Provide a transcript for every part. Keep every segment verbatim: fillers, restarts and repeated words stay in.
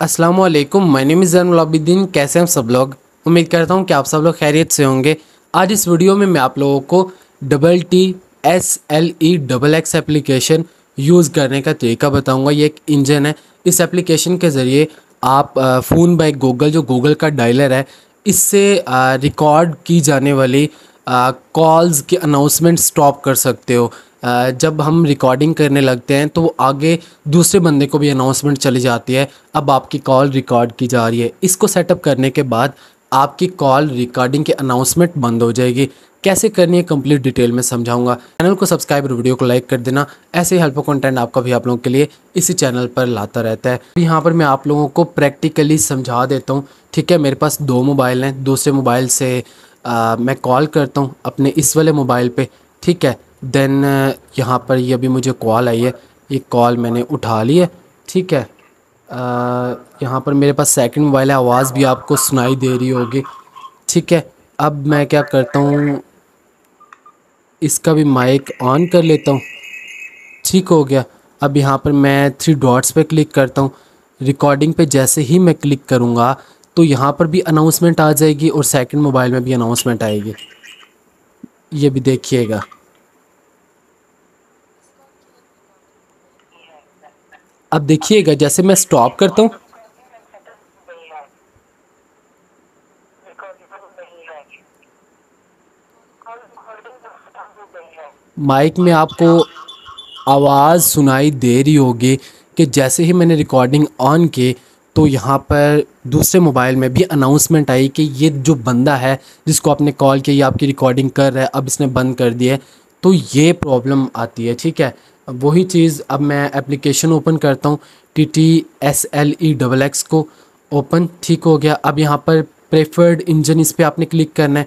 अस्सलाम वालेकुम, my name is Zainul Abidin. कैसे हैं आप सब लोग? उम्मीद करता हूँ कि आप सब लोग खैरियत से होंगे। आज इस वीडियो में मैं आप लोगों को double T S L E double X application use करने का तरीका बताऊँगा। ये एक इंजन है। इस एप्लीकेशन के ज़रिए आप फ़ोन बाय गूगल, जो गूगल का डायलर है, इससे रिकॉर्ड की जाने वाली कॉल्स के अनाउंसमेंट स्टॉप कर सकते हो। Uh, जब हम रिकॉर्डिंग करने लगते हैं तो आगे दूसरे बंदे को भी अनाउंसमेंट चली जाती है अब आपकी कॉल रिकॉर्ड की जा रही है। इसको सेटअप करने के बाद आपकी कॉल रिकॉर्डिंग की अनाउंसमेंट बंद हो जाएगी। कैसे करनी है कंप्लीट डिटेल में समझाऊंगा। चैनल को सब्सक्राइब और वीडियो को लाइक कर देना। ऐसे ही हेल्पफुल कंटेंट आपका भी आप लोगों के लिए इसी चैनल पर लाता रहता है। यहाँ पर मैं आप लोगों को प्रैक्टिकली समझा देता हूँ। ठीक है, मेरे पास दो मोबाइल हैं। दूसरे मोबाइल से आ, मैं कॉल करता हूँ अपने इस वाले मोबाइल पर। ठीक है, देन यहाँ पर ये अभी मुझे कॉल आई है, ये कॉल मैंने उठा ली है। ठीक है, यहाँ पर मेरे पास सेकंड मोबाइल है, आवाज़ भी आपको सुनाई दे रही होगी। ठीक है, अब मैं क्या करता हूँ, इसका भी माइक ऑन कर लेता हूँ। ठीक हो गया। अब यहाँ पर मैं थ्री डॉट्स पे क्लिक करता हूँ। रिकॉर्डिंग पे जैसे ही मैं क्लिक करूँगा तो यहाँ पर भी अनाउंसमेंट आ जाएगी और सेकेंड मोबाइल में भी अनाउंसमेंट आएगी। ये भी देखिएगा। अब देखिएगा, जैसे मैं स्टॉप करता हूँ माइक में आपको आवाज़ सुनाई दे रही होगी कि जैसे ही मैंने रिकॉर्डिंग ऑन की तो यहाँ पर दूसरे मोबाइल में भी अनाउंसमेंट आई कि ये जो बंदा है जिसको आपने कॉल किया, ये आपकी रिकॉर्डिंग कर रहा है, अब इसने बंद कर दिया है। तो ये प्रॉब्लम आती है। ठीक है, वही चीज़ अब मैं एप्लीकेशन ओपन करता हूँ, T T S L E double X को ओपन। ठीक हो गया। अब यहाँ पर प्रेफर्ड इंजन, इस पर आपने क्लिक करना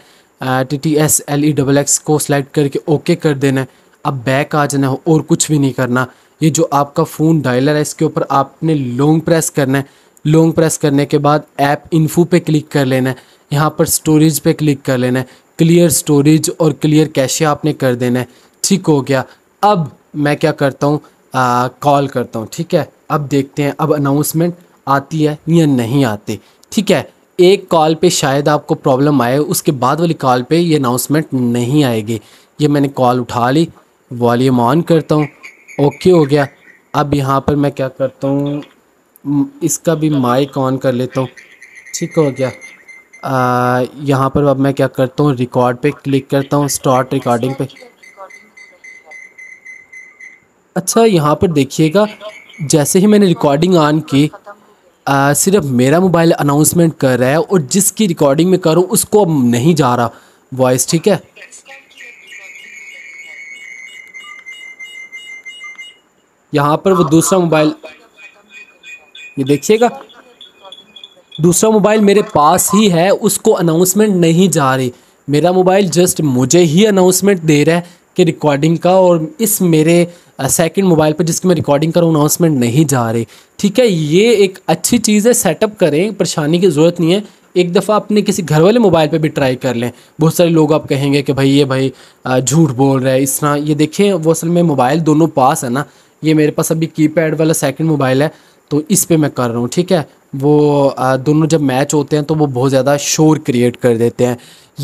है। T T S L E double X को सिलेक्ट करके ओके कर देना है। अब बैक आ जाना है और कुछ भी नहीं करना। ये जो आपका फ़ोन डायलर है, इसके ऊपर आपने लॉन्ग प्रेस करना है। लॉन्ग प्रेस करने के बाद ऐप इन्फो पे क्लिक कर लेना है। यहाँ पर स्टोरेज पे क्लिक कर लेना है। क्लियर स्टोरेज और क्लियर कैशे आपने कर देना है। ठीक हो गया। अब मैं क्या करता हूँ, कॉल करता हूँ। ठीक है, अब देखते हैं अब अनाउंसमेंट आती है या नहीं आती। ठीक है, एक कॉल पे शायद आपको प्रॉब्लम आए, उसके बाद वाली कॉल पे ये अनाउंसमेंट नहीं आएगी। ये मैंने कॉल उठा ली, वॉल्यूम ऑन करता हूँ, ओके हो गया। अब यहाँ पर मैं क्या करता हूँ, इसका भी माइक ऑन कर लेता हूँ। ठीक हो गया। आ, यहाँ पर अब मैं क्या करता हूँ, रिकॉर्ड पे क्लिक करता हूँ, स्टार्ट रिकॉर्डिंग पे। अच्छा, यहाँ पर देखिएगा, जैसे ही मैंने रिकॉर्डिंग ऑन की, आ, सिर्फ मेरा मोबाइल अनाउंसमेंट कर रहा है और जिसकी रिकॉर्डिंग में करूँ उसको अब नहीं जा रहा वॉइस। ठीक है, यहाँ पर वो दूसरा मोबाइल, ये देखिएगा, दूसरा मोबाइल मेरे पास ही है, उसको अनाउंसमेंट नहीं जा रही। मेरा मोबाइल जस्ट मुझे ही अनाउंसमेंट दे रहा है कि रिकॉर्डिंग का, और इस मेरे सेकंड मोबाइल पर जिसकी मैं रिकॉर्डिंग करूँ अनाउंसमेंट नहीं जा रही। ठीक है, ये एक अच्छी चीज़ है, सेटअप करें, परेशानी की ज़रूरत नहीं है। एक दफ़ा अपने किसी घर वाले मोबाइल पे भी ट्राई कर लें। बहुत सारे लोग आप कहेंगे कि भाई ये भाई झूठ बोल रहा है इस तरह। ये देखिए, वो असल में मोबाइल दोनों पास है ना। ये मेरे पास अभी कीपैड वाला सेकेंड मोबाइल है, तो इस पर मैं कर रहा हूँ। ठीक है, वो दोनों जब मैच होते हैं तो वो बहुत ज़्यादा शोर क्रिएट कर देते हैं।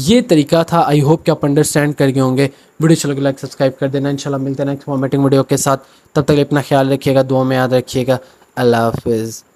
ये तरीका था। आई होप कि आप अंडरस्टैंड कर गए होंगे। वीडियो अच्छी लगे लाइक सब्सक्राइब कर देना। इंशाल्लाह मिलते हैं नेक्स्ट फॉर्मेटिंग वीडियो के साथ। तब तक अपना ख्याल रखिएगा, दुआ में याद रखिएगा। अल्लाह हाफिज़।